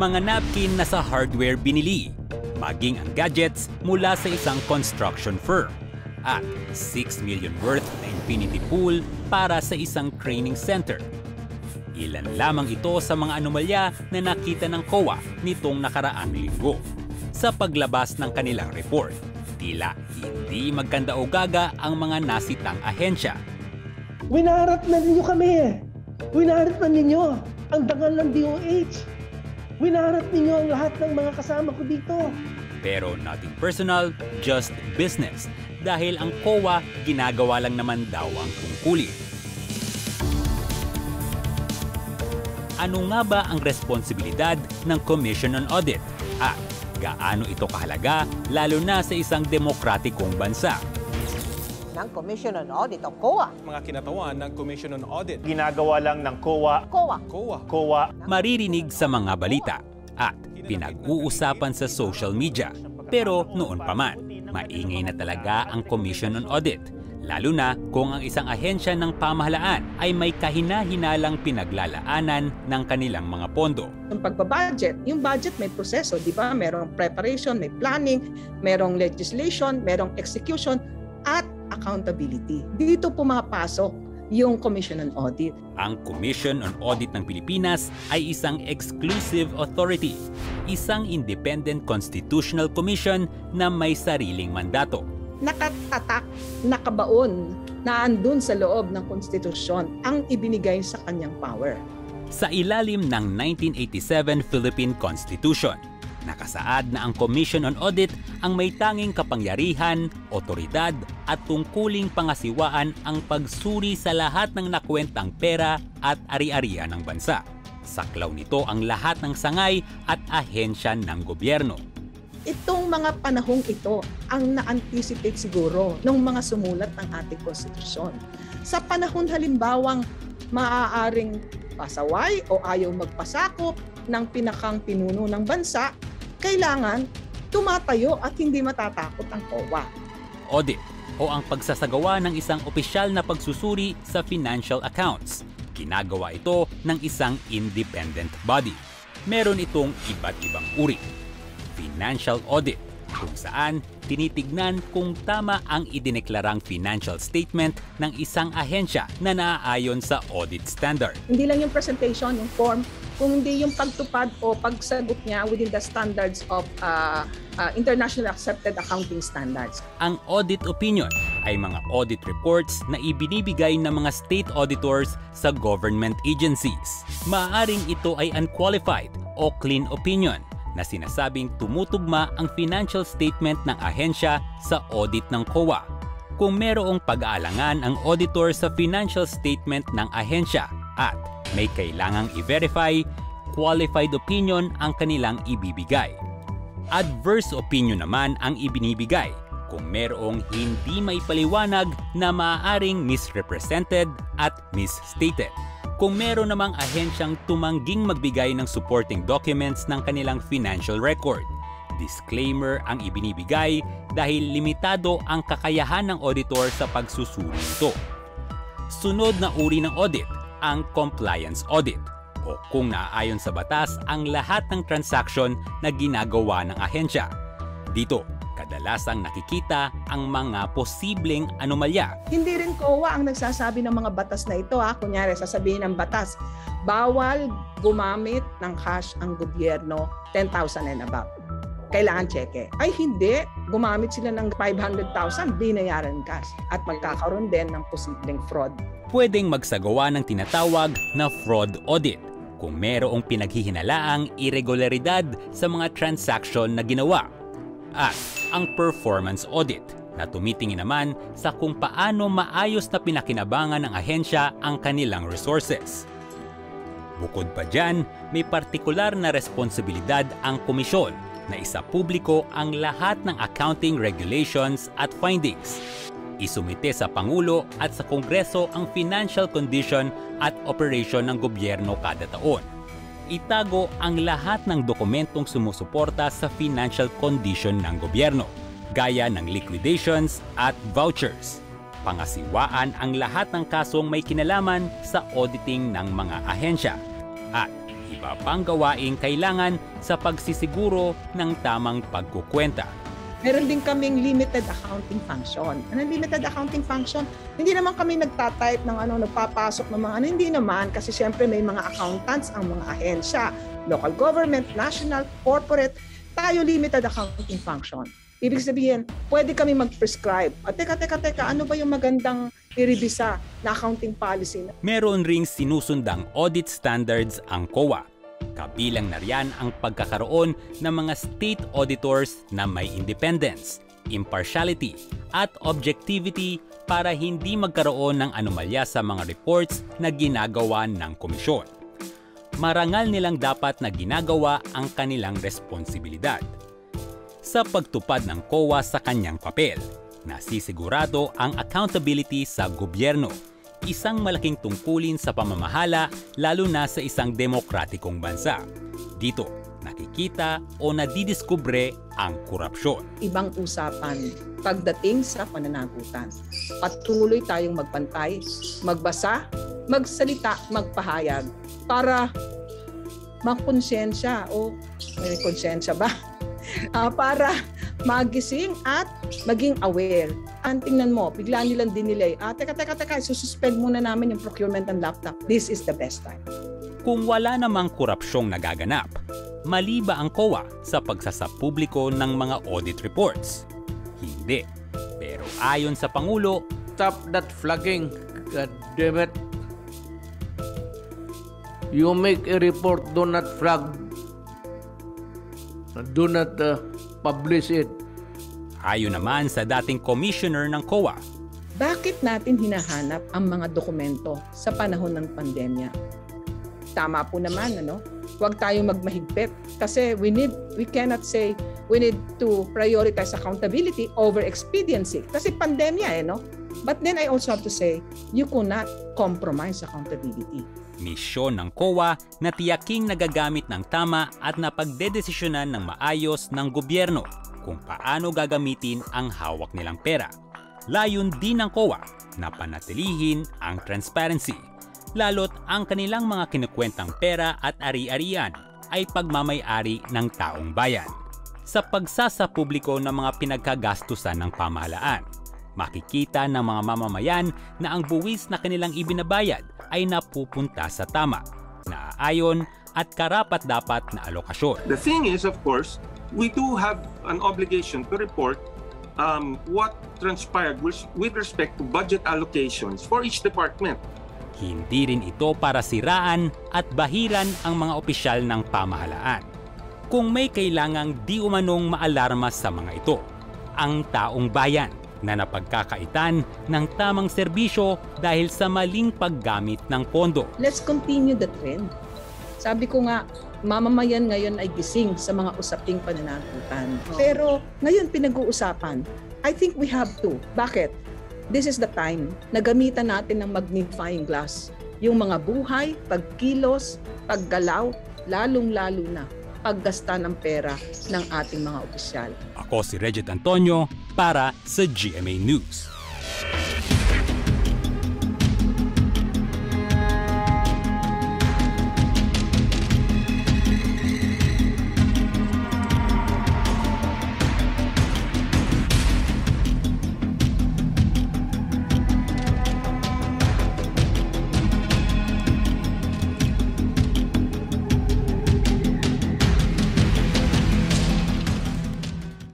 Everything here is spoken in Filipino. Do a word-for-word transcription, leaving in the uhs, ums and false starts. mga napkin na sa hardware binili, maging ang gadgets mula sa isang construction firm, at six million worth na infinity pool para sa isang training center. Ilan lamang ito sa mga anomalya na nakita ng C O A nitong nakaraang linggo. Sa paglabas ng kanilang report, tila hindi magkanda o gaga ang mga nasitang ahensya. Winaharap na ninyo kami eh. Winaharap na ninyo ang dangal ng D O H. Winaharap ninyo ang lahat ng mga kasama ko dito. Pero nothing personal, just business. Dahil ang C O A ginagawa lang naman daw ang tungkulin. Ano nga ba ang responsibilidad ng Commission on Audit at gaano ito kahalaga lalo na sa isang demokratikong bansa? Ng Commission on Audit o C O A. Mga kinatawan ng Commission on Audit. Ginagawa lang ng C O A. C O A. C O A. C O A. Maririnig sa mga balita at pinag-uusapan sa social media. Pero noon pa man, maingay na talaga ang Commission on Audit. Lalo na kung ang isang ahensya ng pamahalaan ay may kahina-hinalang pinaglalaanan ng kanilang mga pondo. Ang pagbabudget, yung budget may proseso, di ba? Merong preparation, may planning, merong legislation, merong execution, at accountability. Dito pumapasok yung Commission on Audit. Ang Commission on Audit ng Pilipinas ay isang exclusive authority, isang independent constitutional commission na may sariling mandato. Nakatatak, nakabaon, naandun sa loob ng konstitusyon ang ibinigay sa kanyang power. Sa ilalim ng nineteen eighty-seven Philippine Constitution, nakasaad na ang Commission on Audit ang may tanging kapangyarihan, otoridad at tungkuling pangasiwaan ang pagsuri sa lahat ng nakwentang pera at ari-arian ng bansa. Saklaw nito ang lahat ng sangay at ahensya ng gobyerno. Itong mga panahong ito ang na-anticipate siguro ng mga sumulat ng ating konstitusyon. Sa panahon halimbawang maaaring pasaway o ayaw magpasakop ng pinakang pinuno ng bansa, kailangan tumatayo at hindi matatakot ang C O A. Audit o ang pagsasagawa ng isang opisyal na pagsusuri sa financial accounts. Ginagawa ito ng isang independent body. Meron itong iba't ibang uri. Financial Audit, kung saan tinitignan kung tama ang idineklarang financial statement ng isang ahensya na naaayon sa audit standard. Hindi lang yung presentation, yung form, kung hindi yung pagtupad o pagsagot niya within the standards of uh, uh, international accepted accounting standards. Ang audit opinion ay mga audit reports na ibinibigay ng mga state auditors sa government agencies. Maaaring ito ay unqualified o clean opinion na sinasabing tumutugma ang financial statement ng ahensya sa audit ng C O A. Kung merong pag-aalangan ang auditor sa financial statement ng ahensya at may kailangang i-verify, qualified opinion ang kanilang ibibigay. Adverse opinion naman ang ibinibigay kung merong hindi may paliwanag na maaaring misrepresented at misstated. Kung meron namang ahensyang tumangging magbigay ng supporting documents ng kanilang financial record. Disclaimer ang ibinibigay dahil limitado ang kakayahan ng auditor sa pagsusuri nito. Sunod na uri ng audit, ang compliance audit, o kung naaayon sa batas ang lahat ng transaksyon na ginagawa ng ahensya. Dito, kadalasang nakikita ang mga posibleng anomalya. Hindi rin C O A ang nagsasabi ng mga batas na ito. Ha? Kunyari, sasabihin ng batas, bawal gumamit ng cash ang gobyerno, ten thousand and above. Kailangan cheque. Ay hindi, gumamit sila ng five hundred thousand, binayaran cash. At magkakaroon din ng posibleng fraud. Pwedeng magsagawa ng tinatawag na fraud audit kung merong pinaghihinalaang irregularidad sa mga transaksyon na ginawa. At ang performance audit na tumitingin naman sa kung paano maayos na pinakinabangan ng ahensya ang kanilang resources. Bukod pa dyan, may partikular na responsibilidad ang komisyon na isa publiko ang lahat ng accounting regulations at findings. Isumite sa Pangulo at sa Kongreso ang financial condition at operasyon ng gobyerno kada taon. Itago ang lahat ng dokumentong sumusuporta sa financial condition ng gobyerno, gaya ng liquidations at vouchers. Pangasiwaan ang lahat ng kasong may kinalaman sa auditing ng mga ahensya. At iba pang gawaing kailangan sa pagsisiguro ng tamang pagkukwenta. Meron din kaming limited accounting function. Ano limited accounting function? Hindi naman kami nagtatype ng ano, nagpapasok ng mga ano, hindi naman kasi siyempre may mga accountants ang mga ahensya, local government, national, corporate, tayo limited accounting function. Ibig sabihin, pwede kami mag-prescribe. At teka, teka, teka, ano ba yung magandang i-revisa na accounting policy? Meron ring sinusundang audit standards ang C O A. Kabilang na riyan ang pagkakaroon ng mga state auditors na may independence, impartiality, at objectivity para hindi magkaroon ng anomalya sa mga reports na ginagawa ng komisyon. Marangal nilang dapat na ginagawa ang kanilang responsibilidad. Sa pagtupad ng C O A sa kanyang papel, nasisigurado ang accountability sa gobyerno, isang malaking tungkulin sa pamamahala lalo na sa isang demokratikong bansa. Dito, nakikita o nadidiskubre ang korupsyon. Ibang usapan pagdating sa pananagutan. Patuloy tayong magbantay, magbasa, magsalita, magpahayag para magkonsensya o may konsensya ba? Uh, para magising at maging aware. Ang tingnan mo, bigla nilang dinilay. Ah, teka, teka, teka, sususpend muna namin yung procurement ng laptop. This is the best time. Kung wala namang korupsyong nagaganap, mali ba ang C O A sa pagsasapubliko ng mga audit reports? Hindi. Pero ayon sa Pangulo, stop that flagging. God damn it. You make a report, do not flag. Do not uh, publish it. Ayon naman sa dating commissioner ng C O A. Bakit natin hinahanap ang mga dokumento sa panahon ng pandemya? Tama po naman, ano? Huwag tayong magmahigpit kasi we need, we cannot say we need to prioritize accountability over expediency kasi pandemya eh, no? But then I also have to say, you cannot compromise accountability. Misyon ng C O A na tiyaking nagagamit ng tama at napagdedesisyonan ng maayos ng gobyerno kung paano gagamitin ang hawak nilang pera. Layon din ng C O A na panatilihin ang transparency, lalo't ang kanilang mga kinukwentang pera at ari-arian ay pagmamay-ari ng taong bayan. Sa pagsasapubliko ng mga pinagkagastusan ng pamahalaan, makikita ng mga mamamayan na ang buwis na kanilang ibinabayad ay napupunta sa tama, naaayon at karapat-dapat na alokasyon. The thing is, of course, we do have an obligation to report um, what transpired with respect to budget allocations for each department. Hindi rin ito para siraan at bahiran ang mga opisyal ng pamahalaan. Kung may kailangang di umanong maalarma sa mga ito, ang taong bayan na napagkakaitan ng tamang serbisyo dahil sa maling paggamit ng pondo. Let's continue the trend. Sabi ko nga, mamamayan ngayon ay gising sa mga usaping pananagutan. Pero ngayon pinag-uusapan, I think we have to. Bakit? This is the time na gamitan natin ng magnifying glass. Yung mga buhay, pagkilos, paggalaw, lalong-lalo na paggasta ng pera ng ating mga opisyal. Ako si Regit Antonio para sa G M A News.